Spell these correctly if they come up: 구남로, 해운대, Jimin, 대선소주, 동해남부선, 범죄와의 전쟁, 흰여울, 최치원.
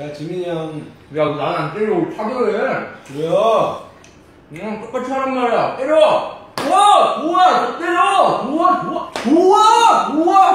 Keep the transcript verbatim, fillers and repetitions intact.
야, 지민이 형. 야, 나는 안 때리고 차별해. 왜요? 그냥 똑같이 하란 말이야. 때려! 좋아! 좋아! 때려! 좋아! 좋아! 좋아! 좋아!